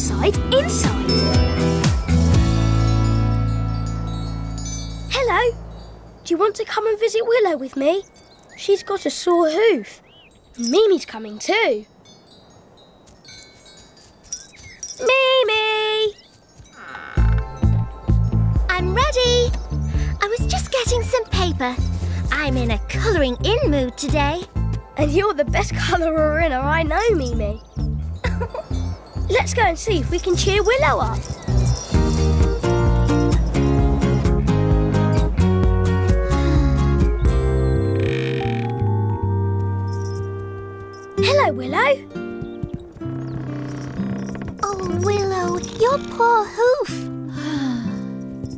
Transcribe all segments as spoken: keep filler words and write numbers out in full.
outside, inside. Hello. Do you want to come and visit Willow with me? She's got a sore hoof. Mimi's coming too. Mimi! I'm ready. I was just getting some paper. I'm in a colouring-in mood today. And you're the best colourer-inner I know, Mimi. Let's go and see if we can cheer Willow up. Hello, Willow. Oh, Willow, your poor hoof.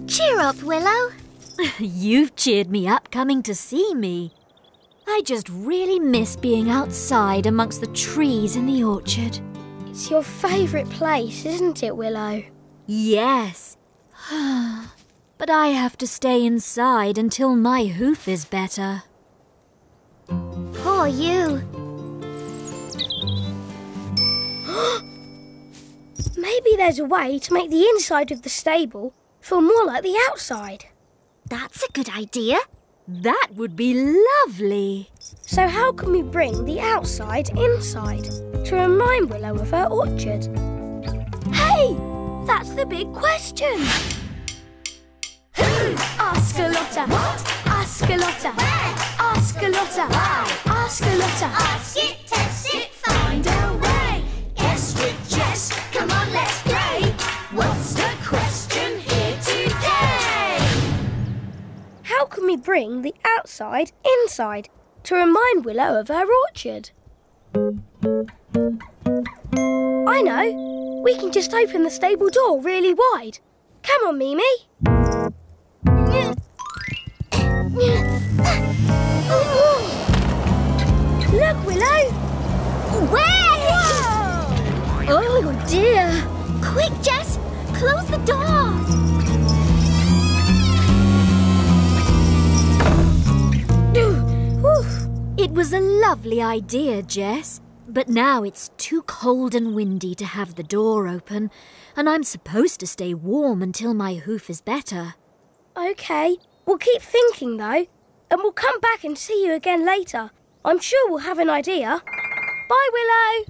Cheer up, Willow. You've cheered me up coming to see me. I just really miss being outside amongst the trees in the orchard. It's your favourite place, isn't it, Willow? Yes. But I have to stay inside until my hoof is better. Poor you. Maybe there's a way to make the inside of the stable feel more like the outside. That's a good idea. That would be lovely. So how can we bring the outside inside to remind Willow of her orchard? Hey! That's the big question. Who? Ask-a-Lotta. What? Ask-a-Lotta. Where? Ask-a-Lotta. Why? Ask-a-Lotta. Ask it, test it, find a way. Guess with Jess. Come on, let's play. What's the question here today? How can we bring the outside inside to remind Willow of her orchard? I know. We can just open the stable door really wide. Come on, Mimi. Look, Willow. Where? Oh dear. Quick, Jess. Close the door. It was a lovely idea, Jess, but now it's too cold and windy to have the door open, and I'm supposed to stay warm until my hoof is better. OK, we'll keep thinking, though, and we'll come back and see you again later. I'm sure we'll have an idea. Bye, Willow!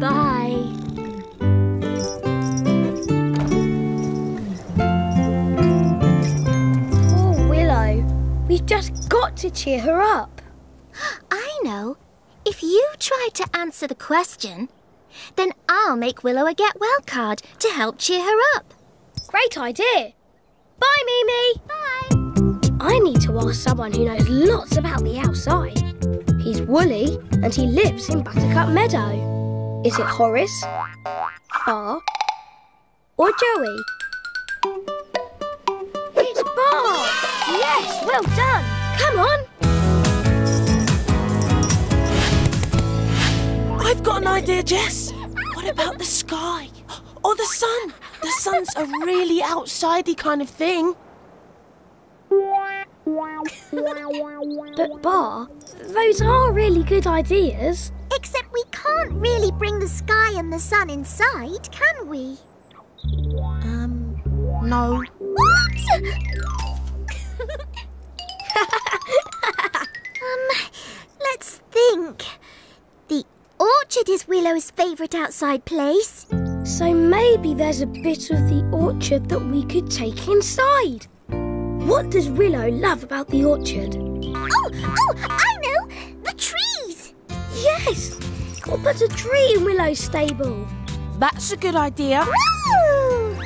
Bye. We've just got to cheer her up. I know. If you try to answer the question, then I'll make Willow a get well card to help cheer her up. Great idea. Bye, Mimi. Bye. I need to ask someone who knows lots about the outside. He's woolly and he lives in Buttercup Meadow. Is it Horace, Baa, or Joey? It's Baa! Yes, well done. Come on. I've got an idea, Jess. What about the sky? Or the sun? The sun's a really outsidey kind of thing. But, Baa, those are really good ideas. Except we can't really bring the sky and the sun inside, can we? Um, no. What? um, let's think. The orchard is Willow's favourite outside place. So maybe there's a bit of the orchard that we could take inside. What does Willow love about the orchard? Oh, oh, I know! The trees! Yes! We'll put a tree in Willow's stable. That's a good idea. Woo!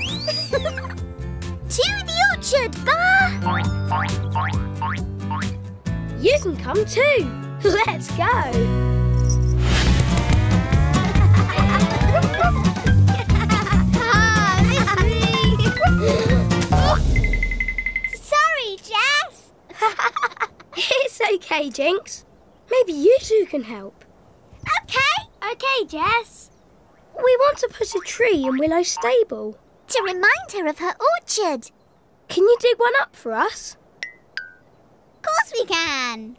To the orchard, Baa! You can come too. Let's go. Sorry, Jess. It's okay, Jinx. Maybe you two can help. Okay. Okay, Jess. We want to put a tree in Willow's stable. To remind her of her orchard. Can you dig one up for us? Of course we can.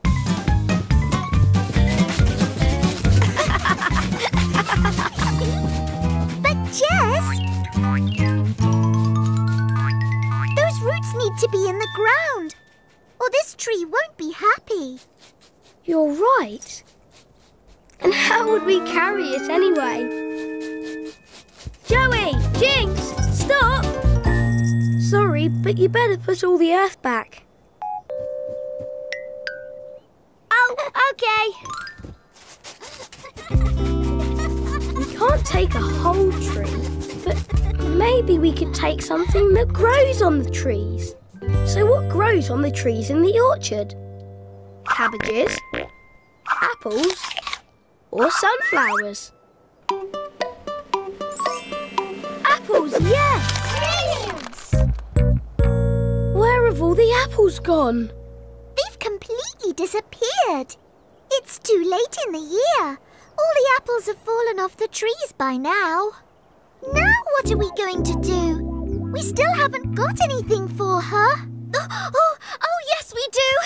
Those roots need to be in the ground, or this tree won't be happy. You're right. And how would we carry it anyway? Joey! Jinx! Stop! Sorry, but you better put all the earth back. Oh, okay. We can't take a whole tree, but maybe we could take something that grows on the trees. So what grows on the trees in the orchard? Cabbages, apples, or sunflowers. Apples, yes! Brilliant! Where have all the apples gone? They've completely disappeared. It's too late in the year. All the apples have fallen off the trees by now. Now what are we going to do? We still haven't got anything for her. Oh, oh, oh yes we do!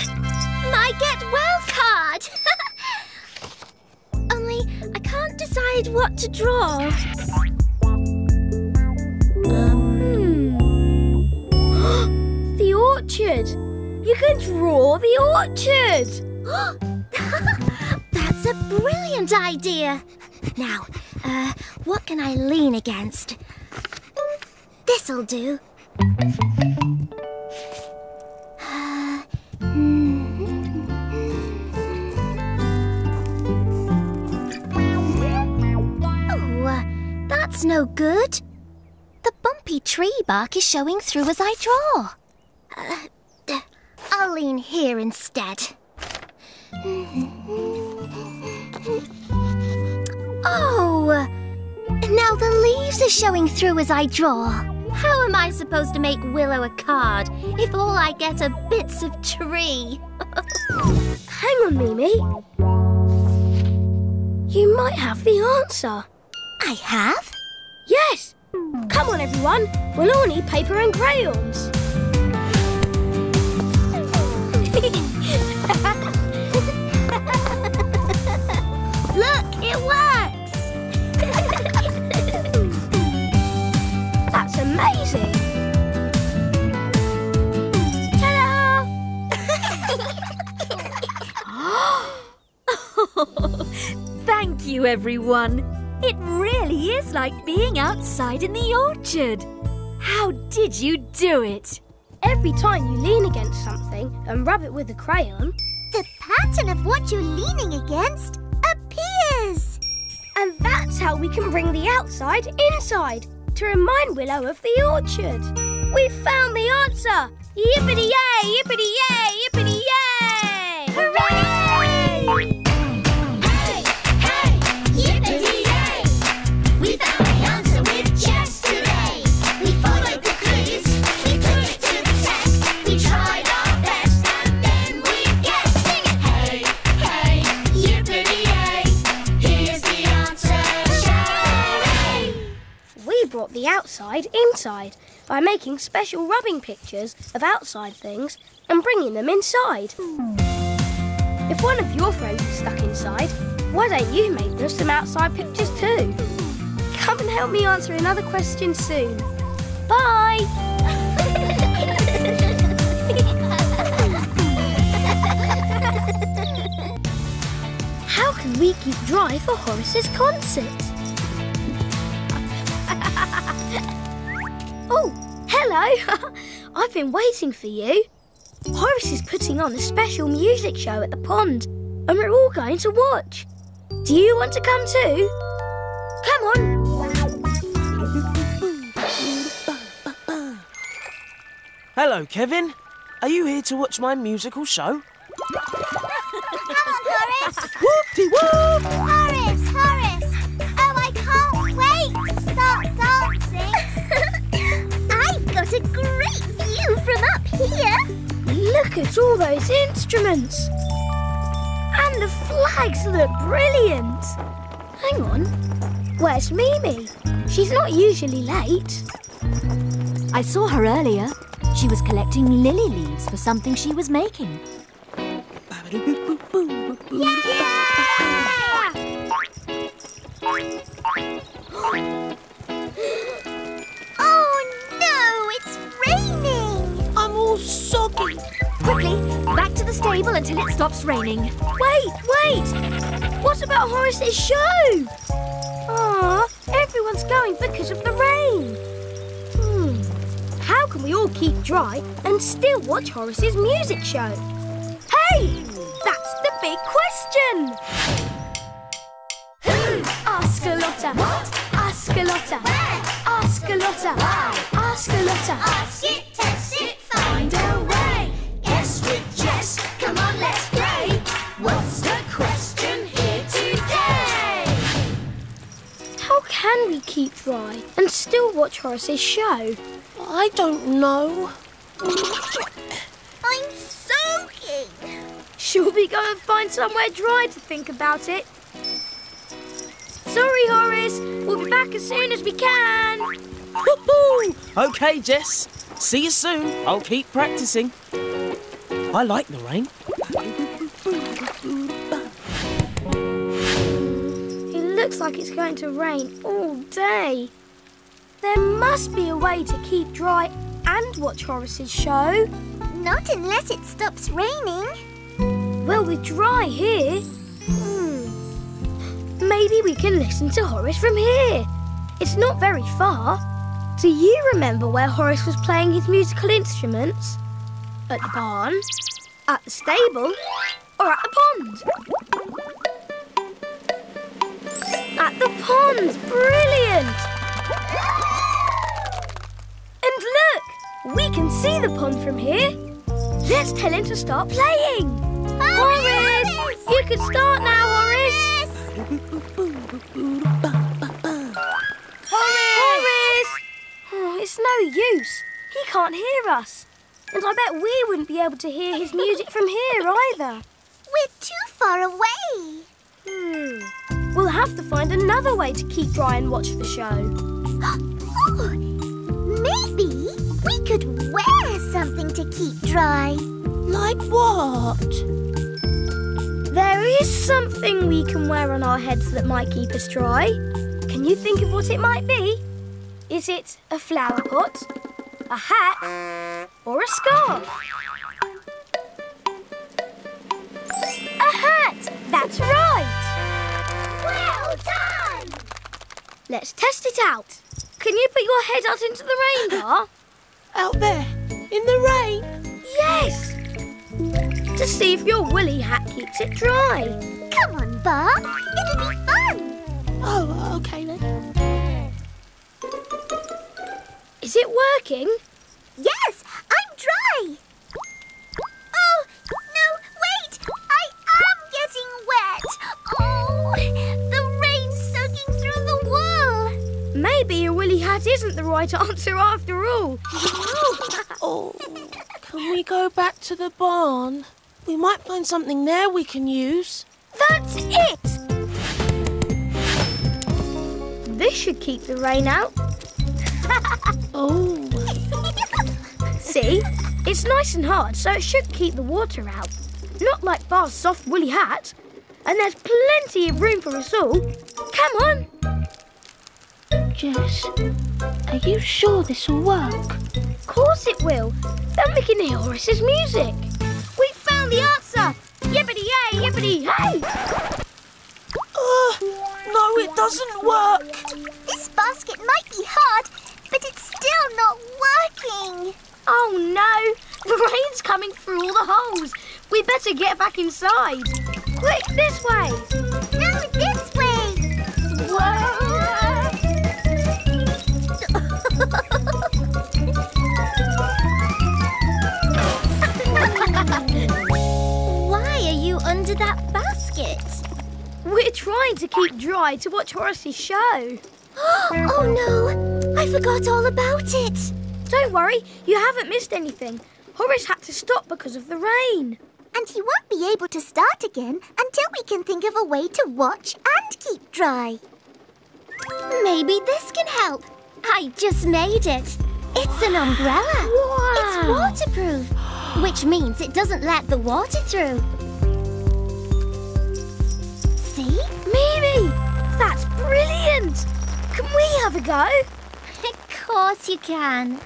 My Get Well card! Only I can't decide what to draw. Um. Hmm. The orchard! You can draw the orchard! That's a brilliant idea! Now, uh, what can I lean against? This'll do. Uh, hmm. That's no good. The bumpy tree bark is showing through as I draw. Uh, I'll lean here instead. Oh! Now the leaves are showing through as I draw. How am I supposed to make Willow a card if all I get are bits of tree? Hang on, Mimi. You might have the answer. I have? Yes! Come on, everyone. We'll all need paper and crayons. Look, it works! That's amazing. Ta-da! Oh, thank you, everyone. It really is like being outside in the orchard. How did you do it? Every time you lean against something and rub it with a crayon, the pattern of what you're leaning against appears. And that's how we can bring the outside inside to remind Willow of the orchard. We found the answer! Yippity-yay! Yippity-yay! Yippity-yay! Hooray! Brought the outside inside by making special rubbing pictures of outside things and bringing them inside. If one of your friends is stuck inside, why don't you make them some outside pictures too? Come and help me answer another question soon. Bye! How can we keep dry for Horace's concert? Oh, hello! I've been waiting for you. Horace is putting on a special music show at the pond, and we're all going to watch. Do you want to come too? Come on! Hello, Kevin. Are you here to watch my musical show? Come on, Horace! Whoop-de-whoop! Horace, Horace! Oh, I can't wait to start dancing! I've got a great view from up here! Look at all those instruments! And the flags look brilliant! Hang on, where's Mimi? She's not usually late. I saw her earlier. She was collecting lily leaves for something she was making. Yeah! until it stops raining. Wait, wait! What about Horace's show? Aw, everyone's going because of the rain. Hmm, how can we all keep dry and still watch Horace's music show? Hey, that's the big question! Who? Ask-a-Lotta. What? Ask-a-Lotta. Where? Ask-a-Lotta. Why? Ask-a-Lotta. Ask it, test it, find a way. Guess with Jess, come on, let's play. What's the question here today? How can we keep dry and still watch Horace's show? I don't know. I'm soaking. Shall we go and find somewhere dry to think about it? Sorry, Horace. We'll be back as soon as we can. Woohoo! OK, Jess. See you soon. I'll keep practising. I like the rain. It looks like it's going to rain all day. There must be a way to keep dry and watch Horace's show. Not unless it stops raining. Well, we're dry here. Hmm. Maybe we can listen to Horace from here. It's not very far. Do you remember where Horace was playing his musical instruments? At the barn, at the stable, or at the pond? At the pond! Brilliant! And look! We can see the pond from here. Let's tell him to start playing. Horace! Horace! You can start now, Horace. Horace! Horace! Oh, it's no use. He can't hear us. And I bet we wouldn't be able to hear his music from here either. We're too far away. Hmm. We'll have to find another way to keep dry and watch the show. Oh, maybe we could wear something to keep dry. Like what? There is something we can wear on our heads that might keep us dry. Can you think of what it might be? Is it a flower pot, a hat, or a scarf? A hat! That's right! Well done! Let's test it out. Can you put your head out into the rain, Baa? Out there, in the rain? Yes! To see if your woolly hat keeps it dry. Come on, Baa. It'll be fun. Oh, OK then. Is it working? Yes, I'm dry. Oh, no, wait. I am getting wet. Oh, the rain's soaking through the wool. Maybe a woolly hat isn't the right answer after all. Oh, can we go back to the barn? We might find something there we can use. That's it! This should keep the rain out. Oh. See? It's nice and hard, so it should keep the water out. Not like Baa's soft woolly hat. And there's plenty of room for us all. Come on. Jess, are you sure this will work? Of course it will. Then we can hear Horace's music. We found the answer. Yippity-yay, yippity-hey! Oh. No, it doesn't work. This basket might be hard, but it's still not working. Oh, no. The rain's coming through all the holes. We better get back inside. Quick, this way. No, this way. Whoa. Why are you under that basket? We're trying to keep dry to watch Horace's show. Oh, no! I forgot all about it. Don't worry, you haven't missed anything. Horace had to stop because of the rain. And he won't be able to start again until we can think of a way to watch and keep dry. Maybe this can help. I just made it. It's an umbrella. Wow. It's waterproof, which means it doesn't let the water through. See? Mimi! That's brilliant! Can we have a go? Of course you can.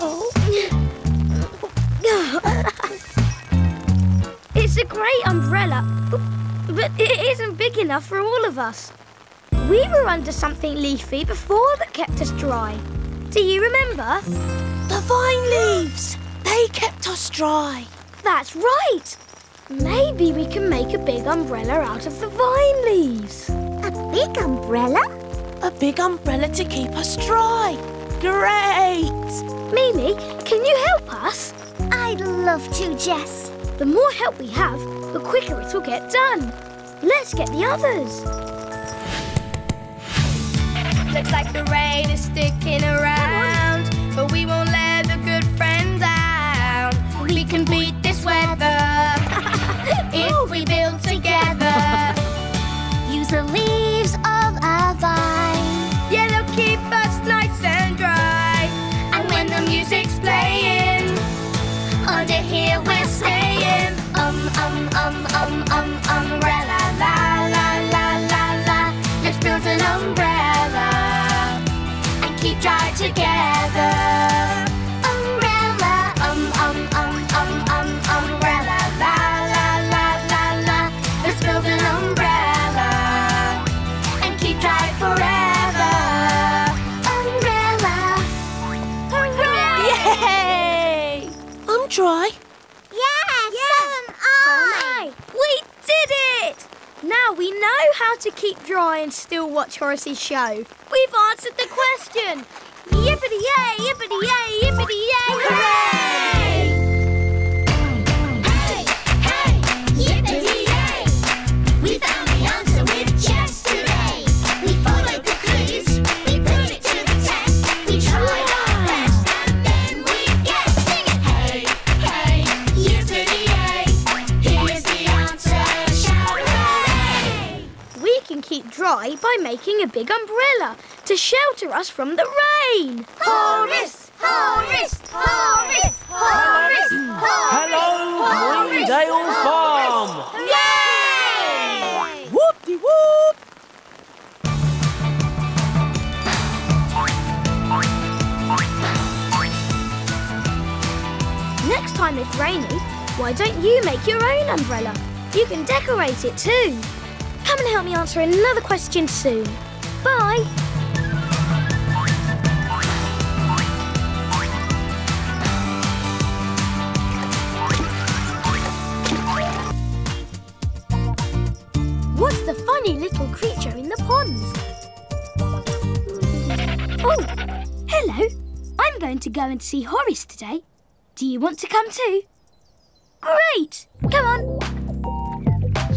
Oh. It's a great umbrella, but it isn't big enough for all of us. We were under something leafy before that kept us dry. Do you remember? The vine leaves! They kept us dry. That's right. Maybe we can make a big umbrella out of the vine leaves. A big umbrella? A big umbrella to keep us dry. Great! Mimi, can you help us? I'd love to, Jess. The more help we have, the quicker it'll get done. Let's get the others. Looks like the rain is sticking around, but we won't let the good friend down. We, we can beat this weather if we build together. Use the leaves of a vine. Yeah, they'll keep us nice and dry. And, and when the music's playing, under here we're staying. Um, um, um, um, um, umbrella, la, la, la, la, la. Let's build an umbrella and keep dry together. Umbrella, um, um, um, um, um, umbrella, la, la, la, la, la. Let's build an umbrella and keep dry forever. Umbrella. Hooray! Yay! I'm dry. Yes, yes, so am I. So am I. We did it! Now we know how to keep dry and still watch Horace's show. We've answered the question. Yippity-yay, yippity-yay, yippity-yay, hooray! Hey, hey, yippity-yay! We found the answer with Jess today. We followed the clues, we put it to the test. We tried our best and then we guessed. Sing it! Hey, hey, yippity-yay! Here's the answer, shout hooray! We can keep dry by making a big umbrella to shelter us from the rain. Horace! Horace! Horace! Horace! Hello, Greendale Farm! Yay! Whoop-de-whoop! Next time it's rainy, why don't you make your own umbrella? You can decorate it too. Come and help me answer another question soon. Bye! What's the funny little creature in the pond? Oh, hello. I'm going to go and see Horace today. Do you want to come too? Great! Come on.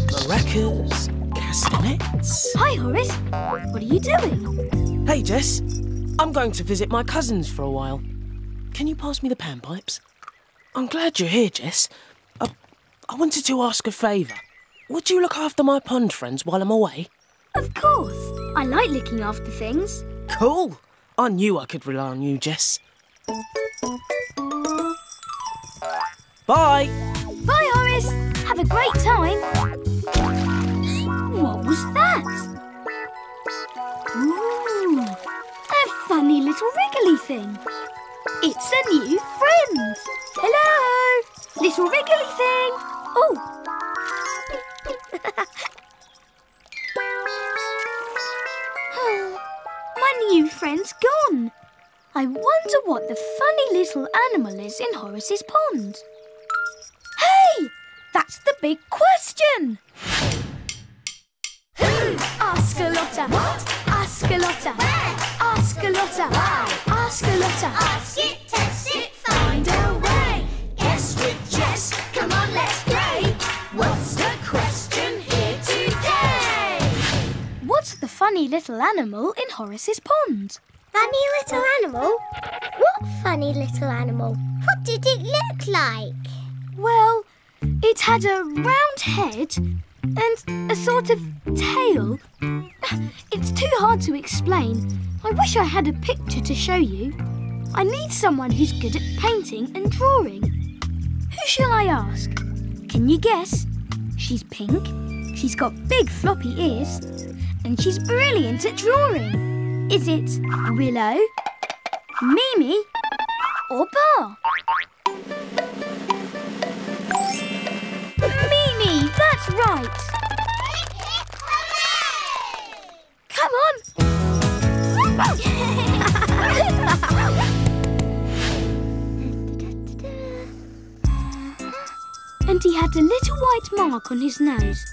Maracas, castanets. Hi, Horace. What are you doing? Hey, Jess. I'm going to visit my cousins for a while. Can you pass me the panpipes? I'm glad you're here, Jess. I, I wanted to ask a favour. Would you look after my pond friends while I'm away? Of course. I like looking after things. Cool. I knew I could rely on you, Jess. Bye. Bye, Horace. Have a great time. What was that? Ooh, a funny little wriggly thing. It's a new friend. Hello, little wriggly thing. Oh. My new friend's gone. I wonder what the funny little animal is in Horace's pond. Hey! That's the big question! Who? Ask-a-Lotta. What? Ask-a-Lotta. Where? Ask-a-Lotta. Why? Ask-a-Lotta. Ask it, test it, find a way. Guess with Jess. Come on, let's play. What's the question here today? What's the funny little animal in Horace's pond? Funny little animal? What funny little animal? What did it look like? Well, it had a round head and a sort of tail. It's too hard to explain. I wish I had a picture to show you. I need someone who's good at painting and drawing. Who shall I ask? Can you guess? She's pink, she's got big floppy ears, and she's brilliant at drawing. Is it Willow, Mimi, or Baa? Mimi! right. Kick it away! Come on! And he had a little white mark on his nose.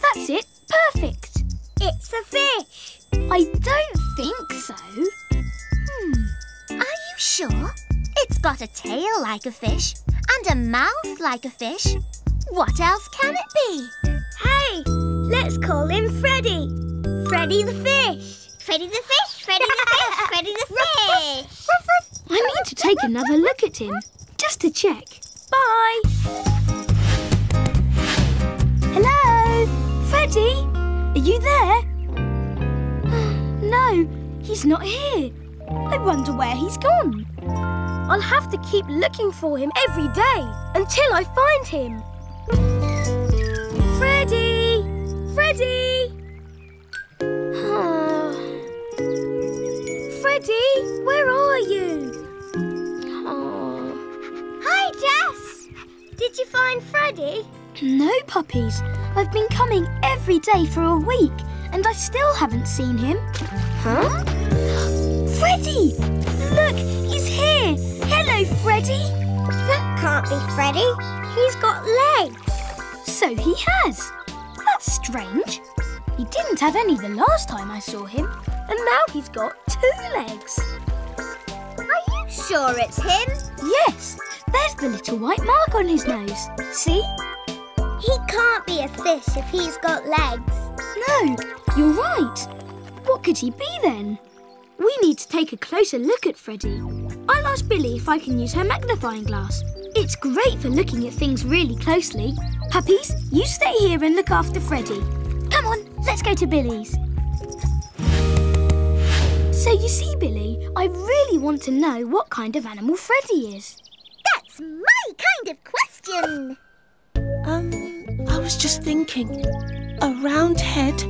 That's it. Perfect. It's a fish. I don't think so. Hmm. Are you sure? It's got a tail like a fish and a mouth like a fish. What else can it be? Hey, let's call him Freddy. Freddy the fish. Freddy the fish, Freddy the fish, Freddy the fish. I need to take another look at him, just to check. Bye. Hello, Freddy. Are you there? No, he's not here. I wonder where he's gone. I'll have to keep looking for him every day until I find him. Freddy! Freddy! Oh. Freddy, where are you? Oh. Hi, Jess! Did you find Freddy? No, puppies. I've been coming every day for a week and I still haven't seen him. Huh? Freddy! Look, he's here! Hello, Freddy! That can't be Freddy. He's got legs. So he has. That's strange. He didn't have any the last time I saw him, and now he's got two legs. Are you sure it's him? Yes. There's the little white mark on his nose. See? He can't be a fish if he's got legs. No, you're right. What could he be then? We need to take a closer look at Freddy. I'll ask Billy if I can use her magnifying glass. It's great for looking at things really closely. Puppies, you stay here and look after Freddy. Come on, let's go to Billy's. So you see, Billy, I really want to know what kind of animal Freddy is. That's my kind of question. Um, I was just thinking. A round head,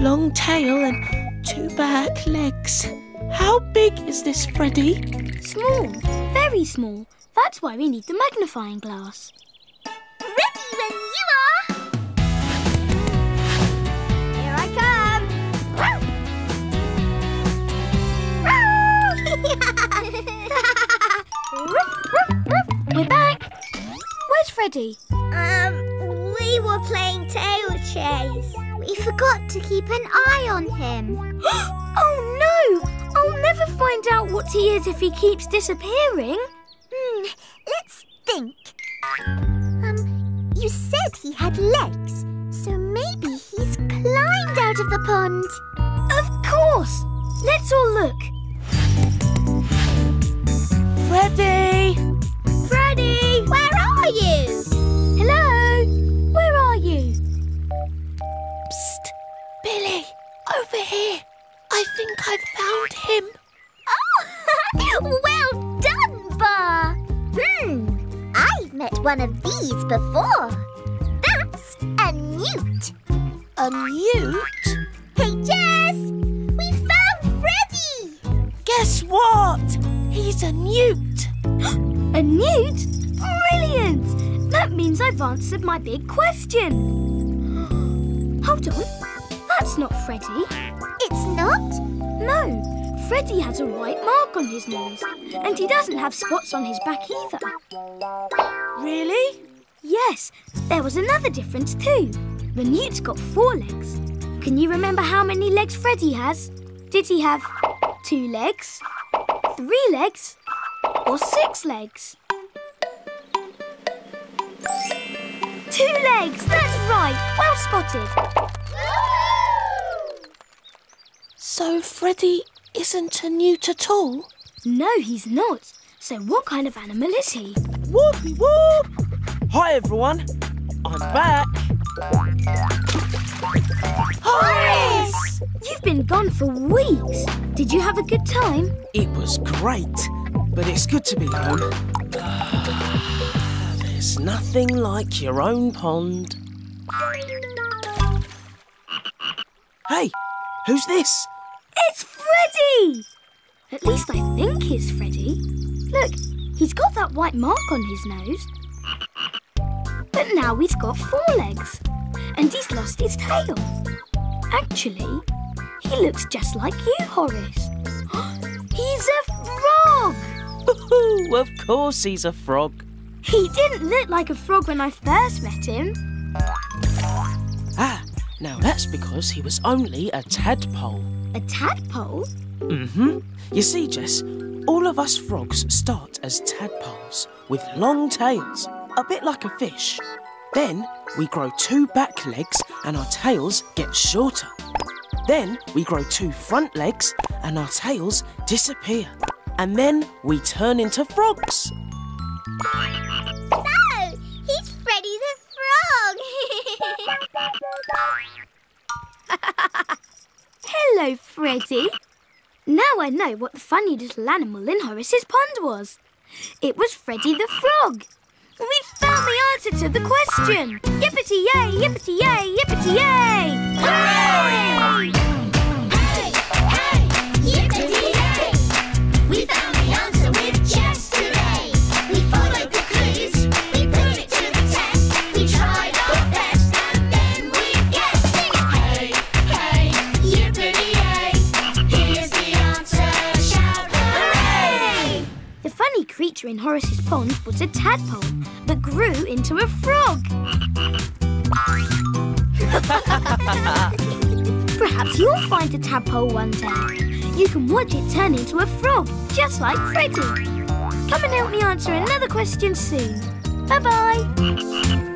long tail and two back legs. How big is this Freddy? Small, very small. That's why we need the magnifying glass. Ready when you are! Here I come! Wow. Wow. We're back! Where's Freddy? Um, we were playing tail chase. We forgot to keep an eye on him. Oh no! I'll never find out what he is if he keeps disappearing. Hmm, let's think. Um, you said he had legs, so maybe he's climbed out of the pond. Of course! Let's all look. Freddy! Freddy! Where are you? Hello! Where are you? Psst! Billy, over here. I think I've found him. Oh! Well done, Baa! Hmm, I've met one of these before. That's a newt. A newt? Hey, Jess! We found Freddy! Guess what? He's a newt. A newt? Brilliant! That means I've answered my big question. Hold on. That's not Freddy. It's not? No. Freddy has a white mark on his nose, and he doesn't have spots on his back either. Really? Yes, there was another difference too. The newt's got four legs. Can you remember how many legs Freddy has? Did he have two legs, three legs, or six legs? Two legs, that's right, well spotted. So Freddy isn't a newt at all? No, he's not. So what kind of animal is he? Whoopie whoop! Hi, everyone. I'm back. Horace! You've been gone for weeks. Did you have a good time? It was great, but it's good to be home. There's nothing like your own pond. Hey, who's this? It's Freddy! At least I think he's Freddy. Look, he's got that white mark on his nose. But But now he's got four legs, and he's lost his tail. Actually, he looks just like you, Horace. He's a frog! Ooh, of course he's a frog. He didn't look like a frog when I first met him. Ah, now that's because he was only a tadpole. A tadpole? Mm-hmm. You see, Jess, all of us frogs start as tadpoles with long tails, a bit like a fish. Then we grow two back legs and our tails get shorter. Then we grow two front legs and our tails disappear. And then we turn into frogs. So, he's Freddy the Frog. Hello, Freddy. Now I know what the funny little animal in Horace's pond was. It was Freddy the Frog. We've found the answer to the question! Yippity-yay, yippity-yay, yippity-yay! Hooray! Hey, hey, yippity-yay! We found the answer with Jess today. We followed the clues, we put it to the test. We tried our best and then we guessed. Sing it! Hey, hey, yippity-yay! Here's the answer, shout hooray! The funny creature in Horace's pond was a tadpole. That grew into a frog. Perhaps you'll find a tadpole one day. You can watch it turn into a frog, just like Freddy. Come and help me answer another question soon. Bye-bye.